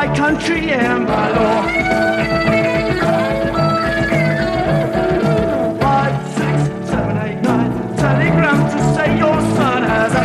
by country and by law. 5, 6, 7, 8, 9, telegram to say your son has a.